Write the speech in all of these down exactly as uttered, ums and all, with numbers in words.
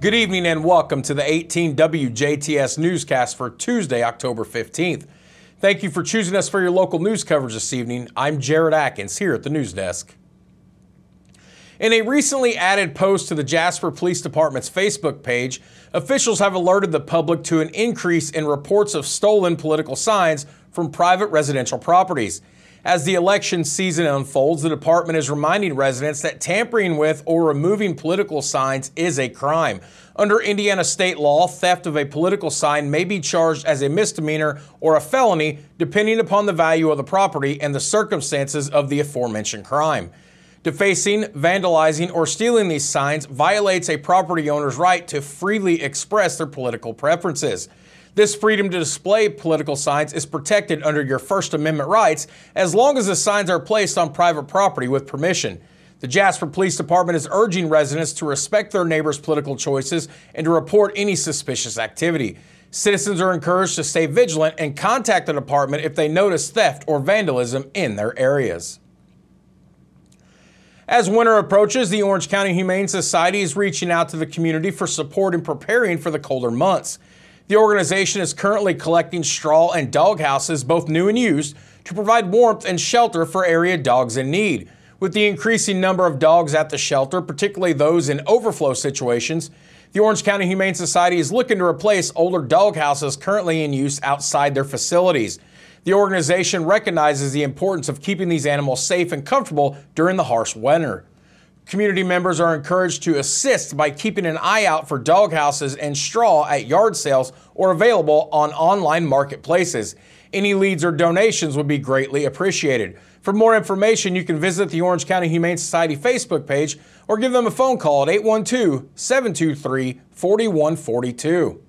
Good evening and welcome to the eighteen W J T S newscast for Tuesday, October fifteenth. Thank you for choosing us for your local news coverage this evening. I'm Jared Atkins here at the news desk. In a recently added post to the Jasper Police Department's Facebook page, officials have alerted the public to an increase in reports of stolen political signs from private residential properties. As the election season unfolds, the department is reminding residents that tampering with or removing political signs is a crime. Under Indiana state law, theft of a political sign may be charged as a misdemeanor or a felony, depending upon the value of the property and the circumstances of the aforementioned crime. Defacing, vandalizing, or stealing these signs violates a property owner's right to freely express their political preferences. This freedom to display political signs is protected under your First Amendment rights as long as the signs are placed on private property with permission. The Jasper Police Department is urging residents to respect their neighbors' political choices and to report any suspicious activity. Citizens are encouraged to stay vigilant and contact the department if they notice theft or vandalism in their areas. As winter approaches, the Orange County Humane Society is reaching out to the community for support in preparing for the colder months. The organization is currently collecting straw and dog houses, both new and used, to provide warmth and shelter for area dogs in need. With the increasing number of dogs at the shelter, particularly those in overflow situations, the Orange County Humane Society is looking to replace older dog houses currently in use outside their facilities. The organization recognizes the importance of keeping these animals safe and comfortable during the harsh winter. Community members are encouraged to assist by keeping an eye out for dog houses and straw at yard sales or available on online marketplaces. Any leads or donations would be greatly appreciated. For more information, you can visit the Orange County Humane Society Facebook page or give them a phone call at eight one two, seven two three, four one four two.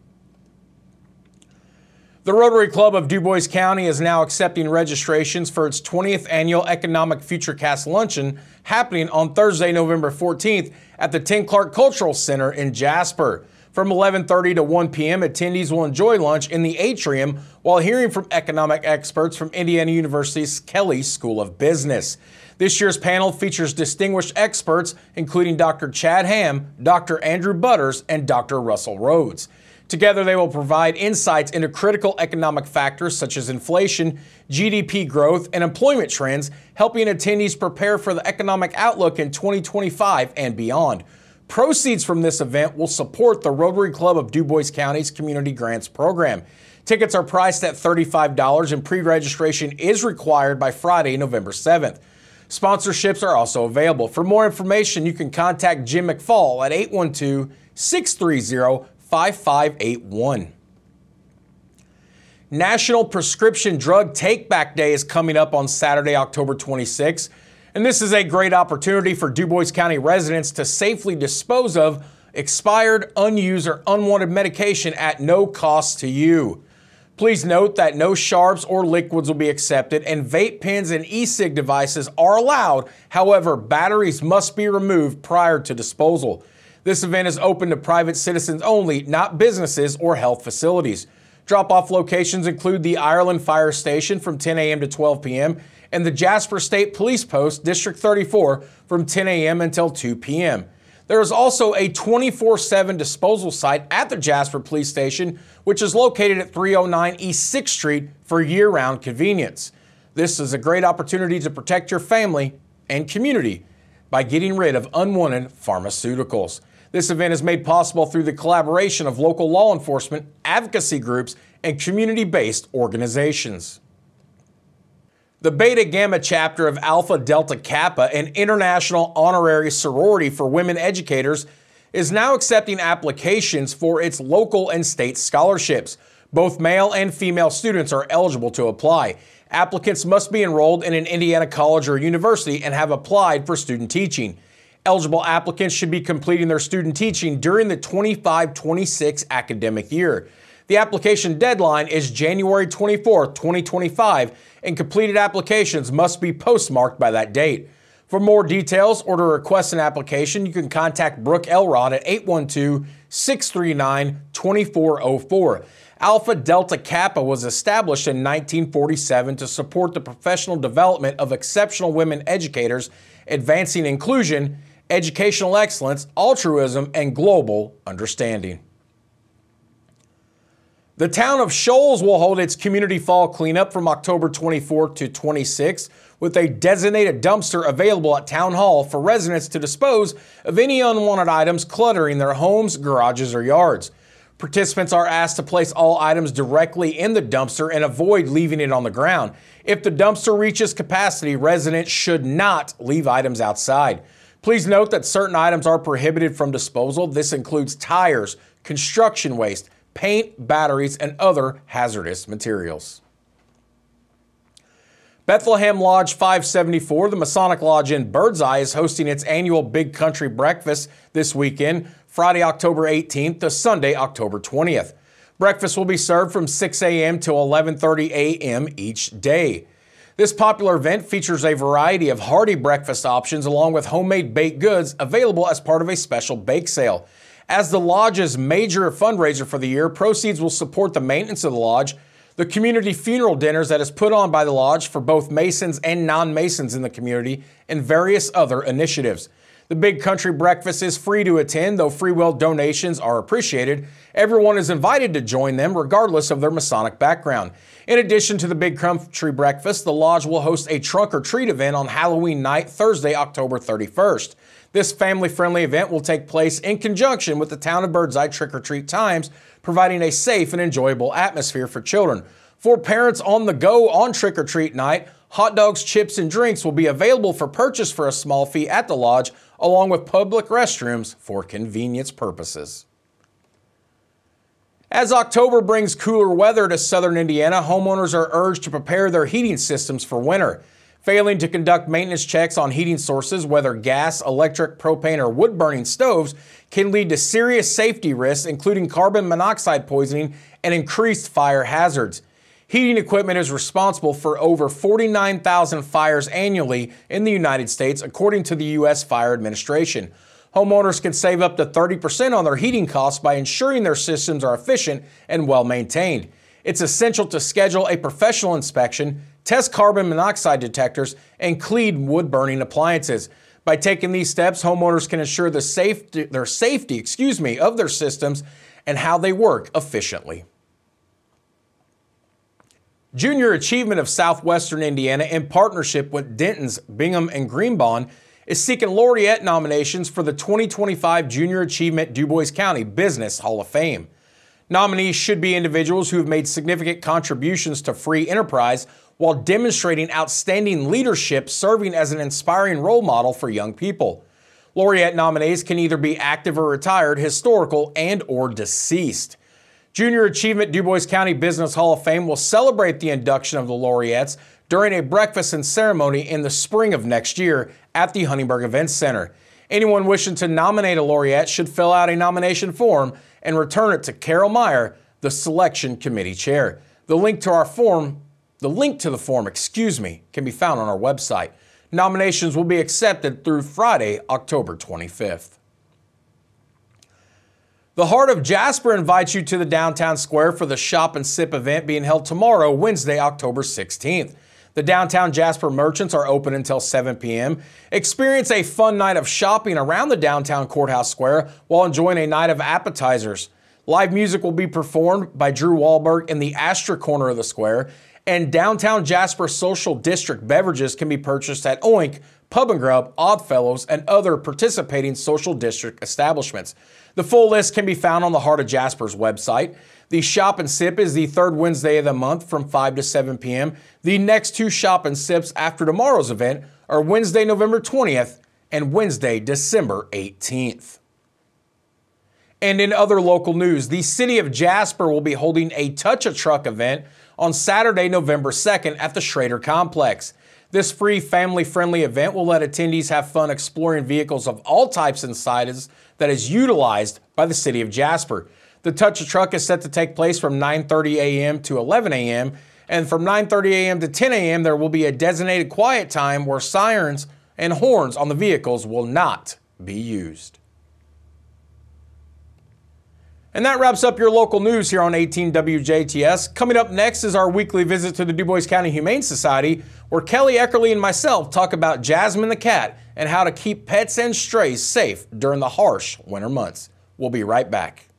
The Rotary Club of Dubois County is now accepting registrations for its twentieth Annual Economic Futurecast Luncheon happening on Thursday, November fourteenth at the Tim Clark Cultural Center in Jasper. From eleven thirty to one p m, attendees will enjoy lunch in the atrium while hearing from economic experts from Indiana University's Kelley School of Business. This year's panel features distinguished experts including Doctor Chad Hamm, Doctor Andrew Butters, and Doctor Russell Rhodes. Together, they will provide insights into critical economic factors such as inflation, G D P growth, and employment trends, helping attendees prepare for the economic outlook in twenty twenty-five and beyond. Proceeds from this event will support the Rotary Club of Dubois County's Community Grants Program. Tickets are priced at thirty-five dollars and pre-registration is required by Friday, November seventh. Sponsorships are also available. For more information, you can contact Jim McFall at eight one two, six three zero, five five eight one. National Prescription Drug Take-Back Day is coming up on Saturday, October twenty-sixth, and this is a great opportunity for Dubois County residents to safely dispose of expired, unused, or unwanted medication at no cost to you. Please note that no sharps or liquids will be accepted, and vape pens and e-cig devices are allowed. However, batteries must be removed prior to disposal. This event is open to private citizens only, not businesses or health facilities. Drop-off locations include the Ireland Fire Station from ten a m to twelve p m and the Jasper State Police Post, District thirty-four, from ten a m until two p m There is also a twenty-four seven disposal site at the Jasper Police Station, which is located at three oh nine East sixth Street for year-round convenience. This is a great opportunity to protect your family and community by getting rid of unwanted pharmaceuticals. This event is made possible through the collaboration of local law enforcement, advocacy groups, and community-based organizations. The Beta Gamma chapter of Alpha Delta Kappa, an international honorary sorority for women educators, is now accepting applications for its local and state scholarships. Both male and female students are eligible to apply. Applicants must be enrolled in an Indiana college or university and have applied for student teaching. Eligible applicants should be completing their student teaching during the twenty-five twenty-six academic year. The application deadline is January twenty-fourth, twenty twenty-five, and completed applications must be postmarked by that date. For more details or to request an application, you can contact Brooke Elrod at eight one two, six three nine, two four zero four. Alpha Delta Kappa was established in nineteen forty-seven to support the professional development of exceptional women educators, advancing inclusion, educational excellence, altruism, and global understanding. The town of Shoals will hold its community fall cleanup from October twenty-fourth to twenty-sixth, with a designated dumpster available at Town Hall for residents to dispose of any unwanted items cluttering their homes, garages, or yards. Participants are asked to place all items directly in the dumpster and avoid leaving it on the ground. If the dumpster reaches capacity, residents should not leave items outside. Please note that certain items are prohibited from disposal. This includes tires, construction waste, paint, batteries, and other hazardous materials. Bethlehem Lodge five seventy-four, the Masonic Lodge in Birdseye, is hosting its annual Big Country Breakfast this weekend, Friday, October eighteenth to Sunday, October twentieth. Breakfast will be served from six a m to eleven thirty a m each day. This popular event features a variety of hearty breakfast options along with homemade baked goods available as part of a special bake sale. As the lodge's major fundraiser for the year, proceeds will support the maintenance of the lodge, the community funeral dinners that is put on by the lodge for both Masons and non-Masons in the community, and various other initiatives. The Big Country Breakfast is free to attend, though free will donations are appreciated. Everyone is invited to join them, regardless of their Masonic background. In addition to the Big Country Breakfast, the lodge will host a trunk or treat event on Halloween night, Thursday, October thirty-first. This family-friendly event will take place in conjunction with the Town of Birdseye trick-or-treat times, providing a safe and enjoyable atmosphere for children. For parents on the go on trick-or-treat night, hot dogs, chips, and drinks will be available for purchase for a small fee at the lodge, along with public restrooms for convenience purposes. As October brings cooler weather to southern Indiana, homeowners are urged to prepare their heating systems for winter. Failing to conduct maintenance checks on heating sources, whether gas, electric, propane, or wood-burning stoves, can lead to serious safety risks, including carbon monoxide poisoning and increased fire hazards. Heating equipment is responsible for over forty-nine thousand fires annually in the United States, according to the U S Fire Administration. Homeowners can save up to thirty percent on their heating costs by ensuring their systems are efficient and well-maintained. It's essential to schedule a professional inspection, test carbon monoxide detectors, and clean wood-burning appliances. By taking these steps, homeowners can ensure the safety, their safety, excuse me, of their systems and how they work efficiently. Junior Achievement of Southwestern Indiana, in partnership with Denton's, Bingham, and Greenbaum, is seeking laureate nominations for the twenty twenty-five Junior Achievement Dubois County Business Hall of Fame. Nominees should be individuals who have made significant contributions to free enterprise while demonstrating outstanding leadership, serving as an inspiring role model for young people. Laureate nominees can either be active or retired, historical, and or deceased. Junior Achievement Dubois County Business Hall of Fame will celebrate the induction of the laureates during a breakfast and ceremony in the spring of next year at the Huntingburg Events Center. Anyone wishing to nominate a laureate should fill out a nomination form and return it to Carol Meyer, the selection committee chair. The link to our form, the link to the form, excuse me, can be found on our website. Nominations will be accepted through Friday, October twenty-fifth. The Heart of Jasper invites you to the downtown square for the Shop and Sip event being held tomorrow, Wednesday, October sixteenth. The downtown Jasper merchants are open until seven p m Experience a fun night of shopping around the downtown courthouse square while enjoying a night of appetizers. Live music will be performed by Drew Wahlberg in the Astra corner of the square, and downtown Jasper Social District beverages can be purchased at Oink, Pub and Grub, Oddfellows, and other participating social district establishments. The full list can be found on the Heart of Jasper's website. The Shop and Sip is the third Wednesday of the month from five to seven p m The next two Shop and Sips after tomorrow's event are Wednesday, November twentieth and Wednesday, December eighteenth. And in other local news, the City of Jasper will be holding a Touch-a-Truck event on Saturday, November second at the Schrader Complex. This free family-friendly event will let attendees have fun exploring vehicles of all types and sizes that is utilized by the City of Jasper. The Touch-a-Truck is set to take place from nine thirty a m to eleven a m and from nine thirty a m to ten a m there will be a designated quiet time where sirens and horns on the vehicles will not be used. And that wraps up your local news here on eighteen W J T S. Coming up next is our weekly visit to the Dubois County Humane Society, where Kelly Eckerly and myself talk about Jasmine the cat and how to keep pets and strays safe during the harsh winter months. We'll be right back.